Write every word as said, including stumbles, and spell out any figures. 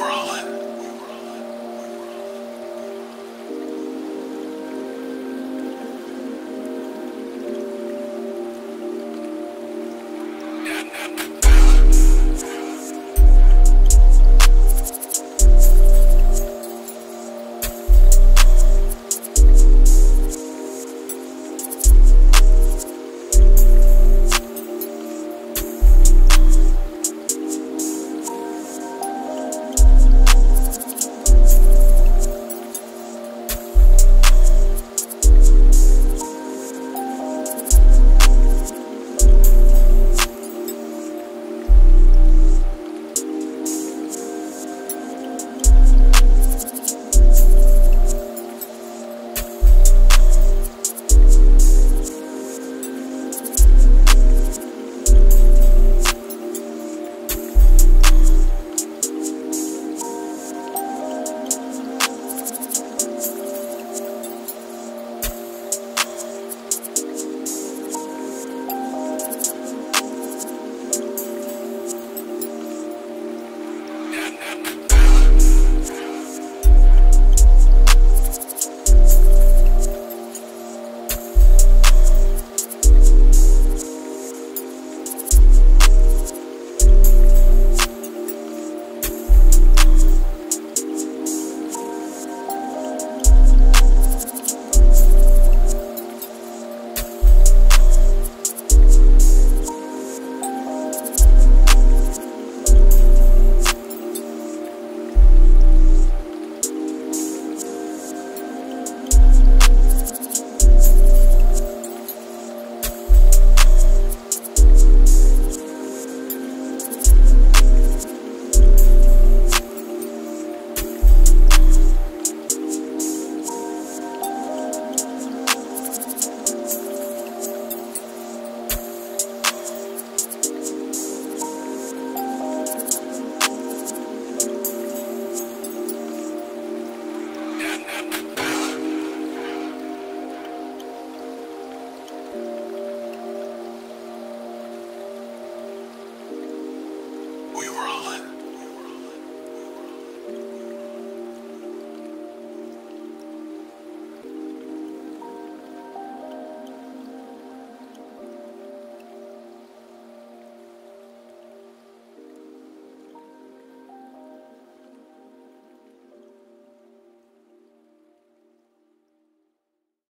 world.